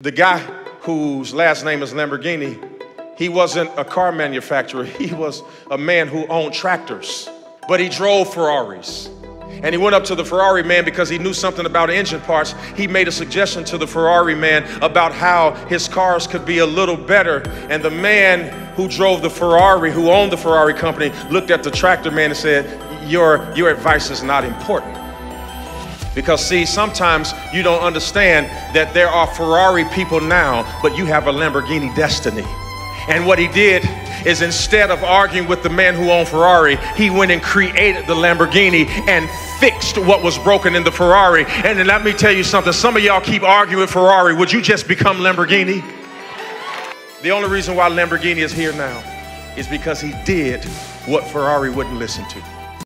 The guy whose last name is Lamborghini, he wasn't a car manufacturer. He was a man who owned tractors, but he drove Ferraris. And he went up to the Ferrari man because he knew something about engine parts. He made a suggestion to the Ferrari man about how his cars could be a little better. And the man who drove the Ferrari, who owned the Ferrari company, looked at the tractor man and said, your advice is not important. Because see, sometimes you don't understand that there are Ferrari people now, but you have a Lamborghini destiny. And what he did is, instead of arguing with the man who owned Ferrari, he went and created the Lamborghini and fixed what was broken in the Ferrari. And then let me tell you something, some of y'all keep arguing with Ferrari. Would you just become Lamborghini? The only reason why Lamborghini is here now is because he did what Ferrari wouldn't listen to.